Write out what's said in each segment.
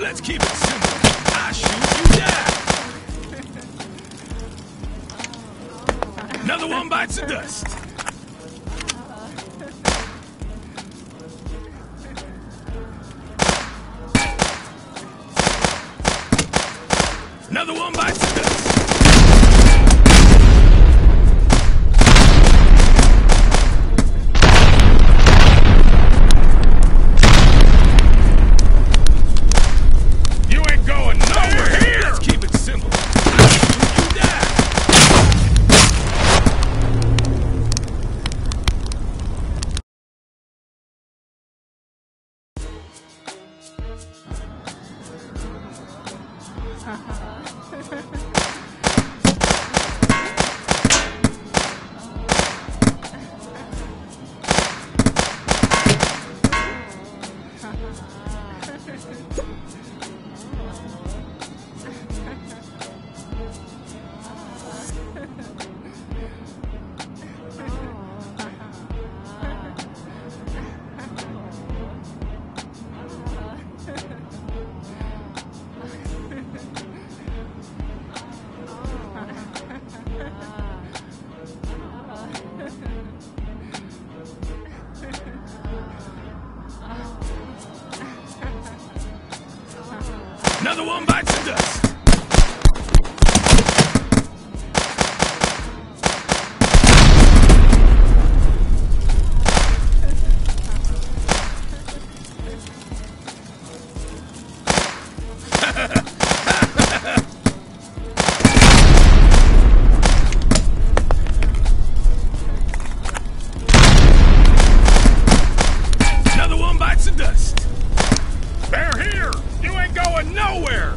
Let's keep it simple. I shoot you down. Another one bites the dust. Another one bites the dust. Another one bites the dust. Another one bites the dust. They're here. You ain't going nowhere!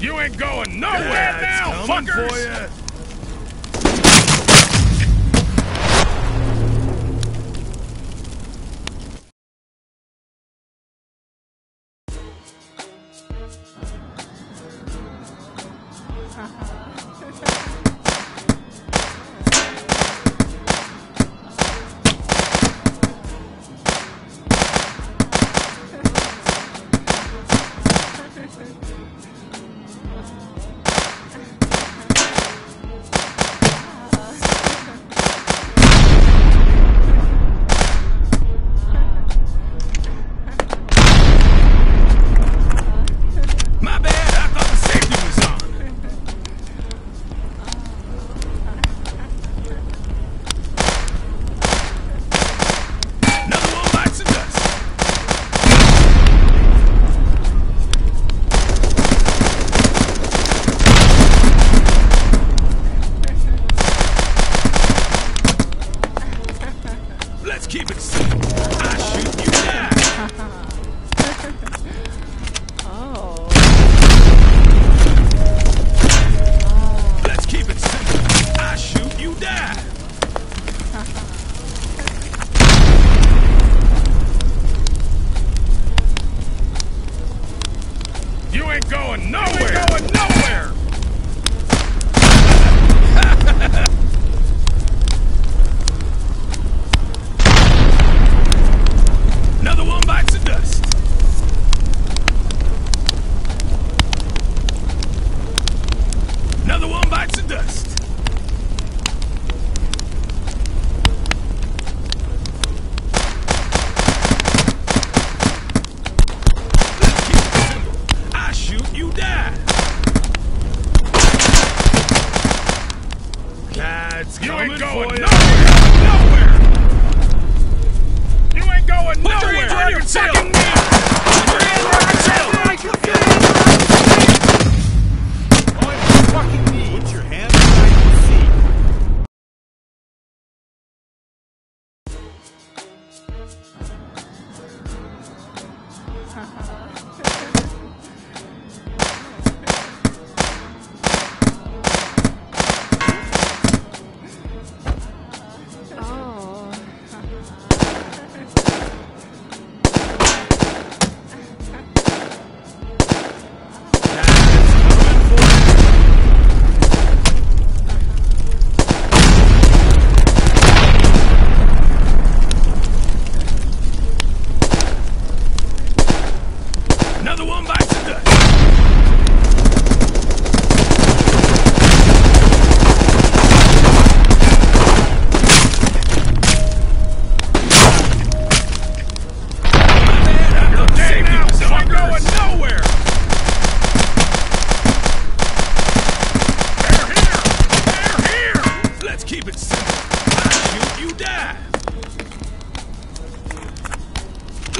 You ain't going nowhere now, fuckers!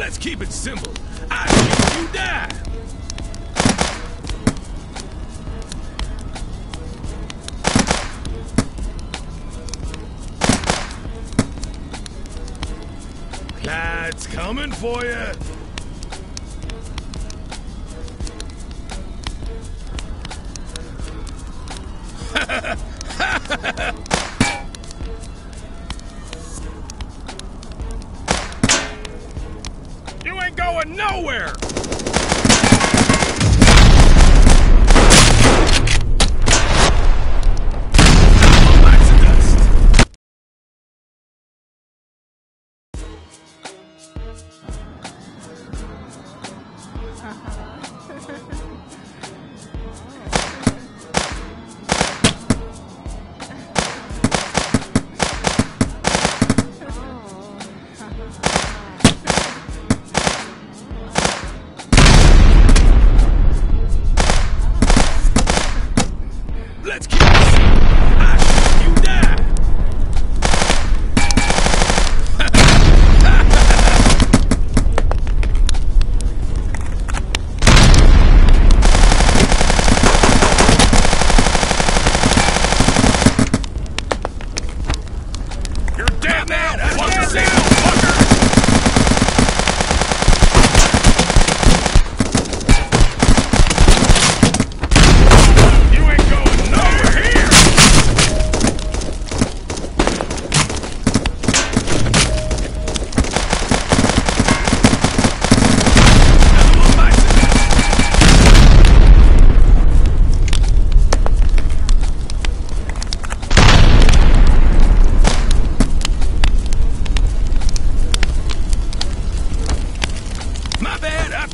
Let's keep it simple. I think you die. Clyde's coming for you. You ain't going nowhere.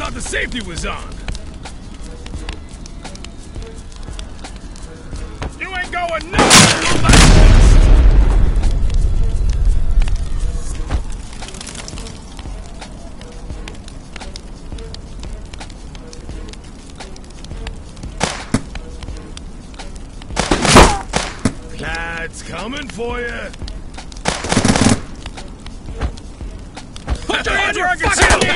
The safety was on. You ain't going nowhere. Clyde's coming for you. Put your hands where I can see you.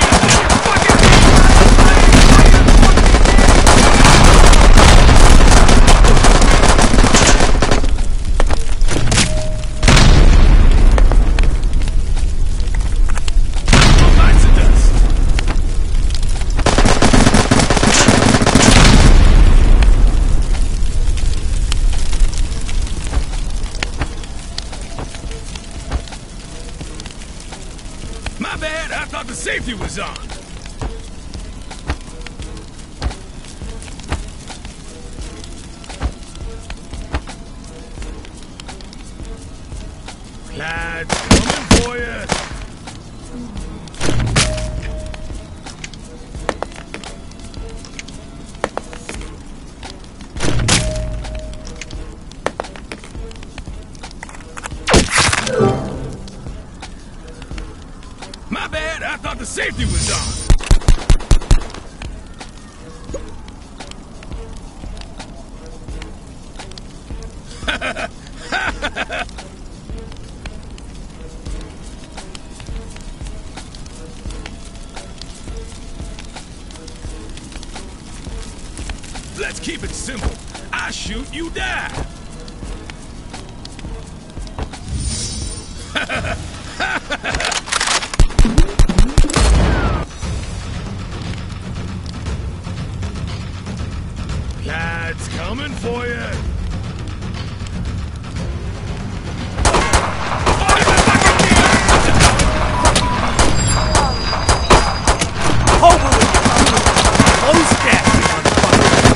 My bad, I thought the safety was on. Clyde's coming for you. My bad, I thought the safety was on. Let's keep it simple. I shoot, you die. Clyde's coming for you. Holy close death, motherfucker.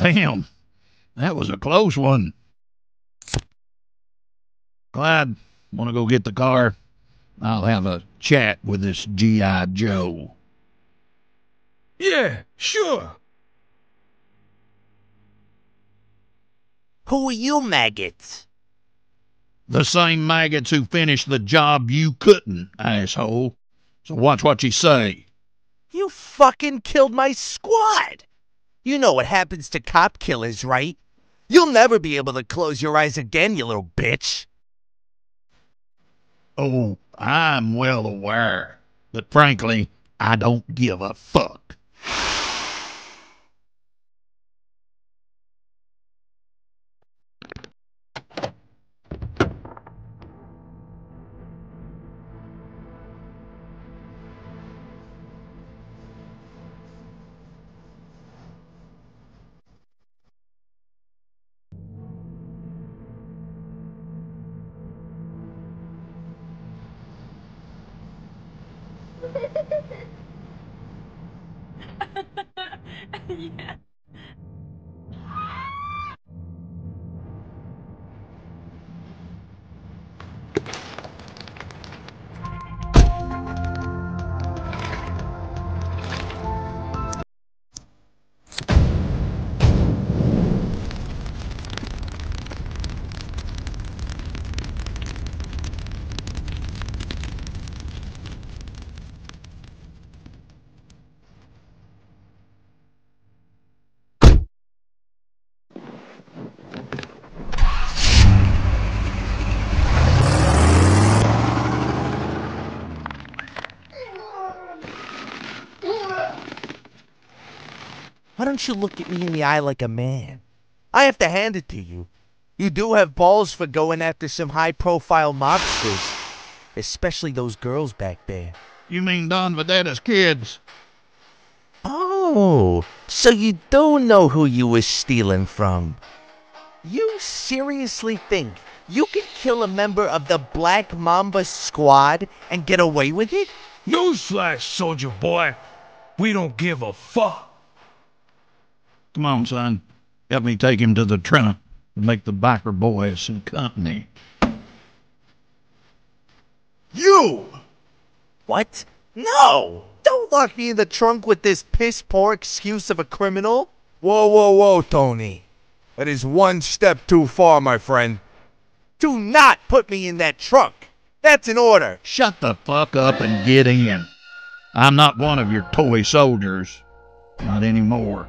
Damn, that was a close one. Clyde, want to go get the car? I'll have a chat with this G.I. Joe. Yeah, sure. Who are you maggots? The same maggots who finished the job you couldn't, asshole. So watch what you say. You fucking killed my squad. You know what happens to cop killers, right? You'll never be able to close your eyes again, you little bitch. Oh, I'm well aware. But frankly, I don't give a fuck. Yeah. Why don't you look at me in the eye like a man? I have to hand it to you. You do have balls for going after some high-profile mobsters. Especially those girls back there. You mean Don Vedetta's kids? Oh, so you do know who you were stealing from. You seriously think you could kill a member of the Black Mamba squad and get away with it? Newsflash, soldier boy. We don't give a fuck. Come on, son. Help me take him to the trunk and make the biker boys some company. You! What? No! Don't lock me in the trunk with this piss-poor excuse of a criminal. Whoa, whoa, whoa, Tony. That is one step too far, my friend. Do not put me in that trunk. That's an order. Shut the fuck up and get in. I'm not one of your toy soldiers. Not anymore.